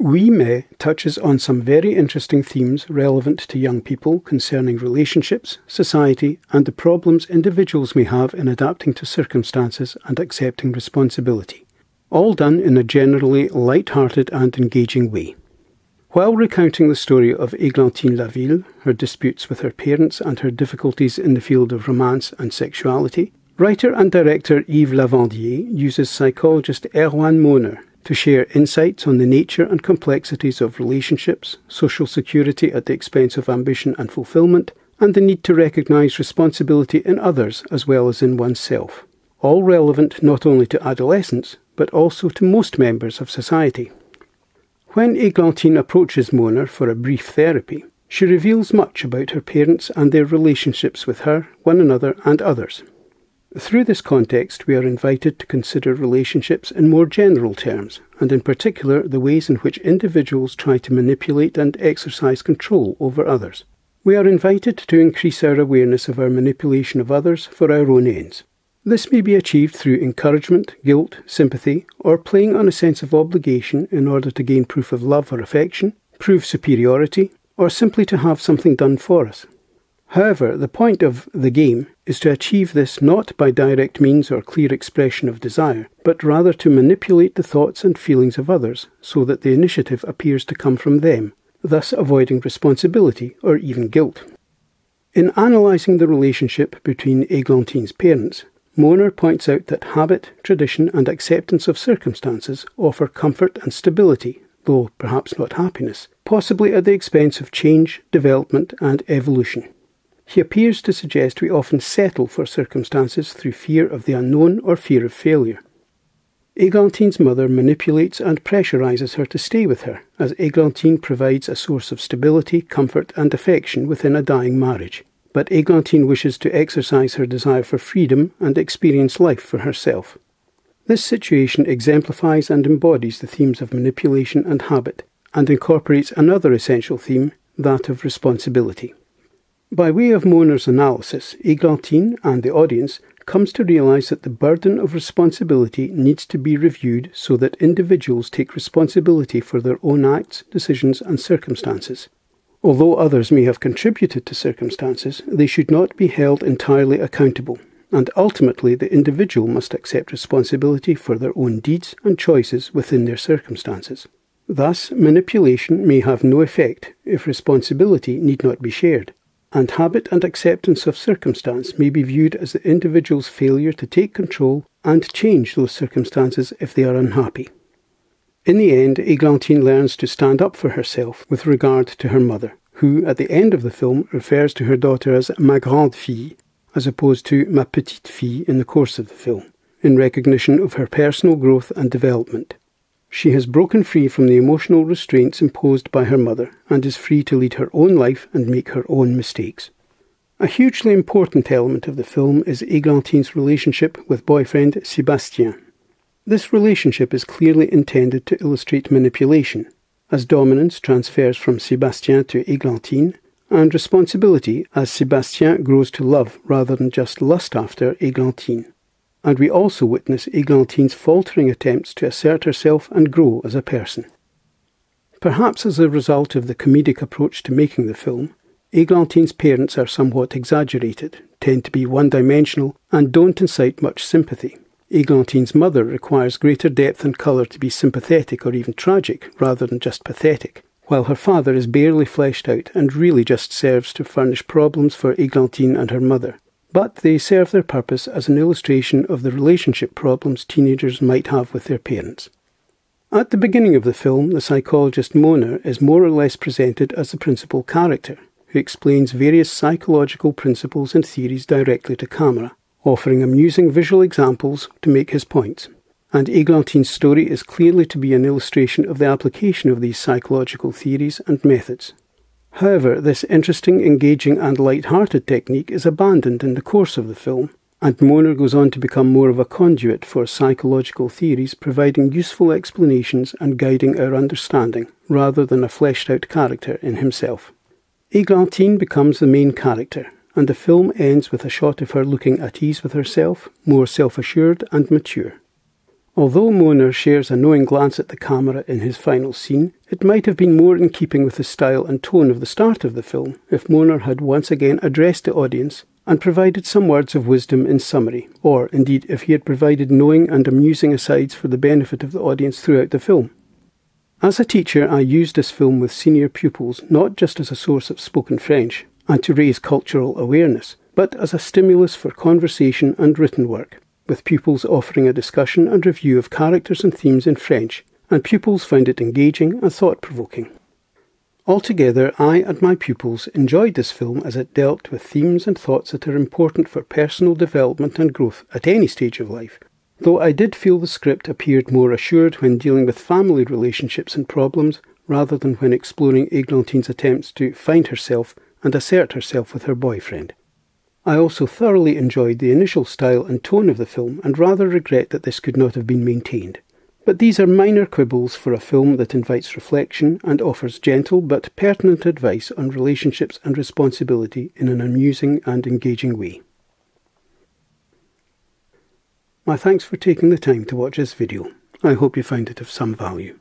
Oui, mais touches on some very interesting themes relevant to young people concerning relationships, society, and the problems individuals may have in adapting to circumstances and accepting responsibility, all done in a generally light-hearted and engaging way. While recounting the story of Églantine Laville, her disputes with her parents and her difficulties in the field of romance and sexuality, writer and director Yves Lavandier uses psychologist Erwan Monnier to share insights on the nature and complexities of relationships, social security at the expense of ambition and fulfillment, and the need to recognise responsibility in others as well as in oneself, all relevant not only to adolescents, but also to most members of society. When Églantine approaches Monnier for a brief therapy, she reveals much about her parents and their relationships with her, one another and others. Through this context, we are invited to consider relationships in more general terms, and in particular the ways in which individuals try to manipulate and exercise control over others. We are invited to increase our awareness of our manipulation of others for our own ends. This may be achieved through encouragement, guilt, sympathy, or playing on a sense of obligation in order to gain proof of love or affection, prove superiority, or simply to have something done for us. However, the point of the game is to achieve this not by direct means or clear expression of desire, but rather to manipulate the thoughts and feelings of others so that the initiative appears to come from them, thus avoiding responsibility or even guilt. In analysing the relationship between Églantine's parents, Monnier points out that habit, tradition and acceptance of circumstances offer comfort and stability, though perhaps not happiness, possibly at the expense of change, development and evolution. He appears to suggest we often settle for circumstances through fear of the unknown or fear of failure. Églantine's mother manipulates and pressurises her to stay with her, as Églantine provides a source of stability, comfort and affection within a dying marriage. But Églantine wishes to exercise her desire for freedom and experience life for herself. This situation exemplifies and embodies the themes of manipulation and habit, and incorporates another essential theme, that of responsibility. By way of Monier's analysis, Églantine and the audience comes to realise that the burden of responsibility needs to be reviewed so that individuals take responsibility for their own acts, decisions and circumstances. Although others may have contributed to circumstances, they should not be held entirely accountable, and ultimately the individual must accept responsibility for their own deeds and choices within their circumstances. Thus, manipulation may have no effect if responsibility need not be shared, and habit and acceptance of circumstance may be viewed as the individual's failure to take control and change those circumstances if they are unhappy. In the end, Églantine learns to stand up for herself with regard to her mother, who, at the end of the film, refers to her daughter as ma grande fille, as opposed to ma petite fille in the course of the film, in recognition of her personal growth and development. She has broken free from the emotional restraints imposed by her mother, and is free to lead her own life and make her own mistakes. A hugely important element of the film is Églantine's relationship with boyfriend Sébastien. This relationship is clearly intended to illustrate manipulation, as dominance transfers from Sébastien to Églantine, and responsibility as Sébastien grows to love rather than just lust after Églantine. And we also witness Églantine's faltering attempts to assert herself and grow as a person. Perhaps as a result of the comedic approach to making the film, Églantine's parents are somewhat exaggerated, tend to be one-dimensional, and don't incite much sympathy. Églantine's mother requires greater depth and colour to be sympathetic or even tragic, rather than just pathetic, while her father is barely fleshed out and really just serves to furnish problems for Églantine and her mother. But they serve their purpose as an illustration of the relationship problems teenagers might have with their parents. At the beginning of the film, the psychologist Monnier is more or less presented as the principal character, who explains various psychological principles and theories directly to camera, offering amusing visual examples to make his points, and Églantine's story is clearly to be an illustration of the application of these psychological theories and methods. However, this interesting, engaging and light-hearted technique is abandoned in the course of the film, and Monnier goes on to become more of a conduit for psychological theories, providing useful explanations and guiding our understanding, rather than a fleshed-out character in himself. Églantine becomes the main character, and the film ends with a shot of her looking at ease with herself, more self-assured and mature. Although Mohner shares a knowing glance at the camera in his final scene, it might have been more in keeping with the style and tone of the start of the film if Mohner had once again addressed the audience and provided some words of wisdom in summary, or indeed if he had provided knowing and amusing asides for the benefit of the audience throughout the film. As a teacher, I used this film with senior pupils not just as a source of spoken French and to raise cultural awareness, but as a stimulus for conversation and written work, with pupils offering a discussion and review of characters and themes in French, and pupils found it engaging and thought-provoking. Altogether, I and my pupils enjoyed this film as it dealt with themes and thoughts that are important for personal development and growth at any stage of life, though I did feel the script appeared more assured when dealing with family relationships and problems rather than when exploring Églantine's attempts to find herself and assert herself with her boyfriend. I also thoroughly enjoyed the initial style and tone of the film and rather regret that this could not have been maintained. But these are minor quibbles for a film that invites reflection and offers gentle but pertinent advice on relationships and responsibility in an amusing and engaging way. My thanks for taking the time to watch this video. I hope you found it of some value.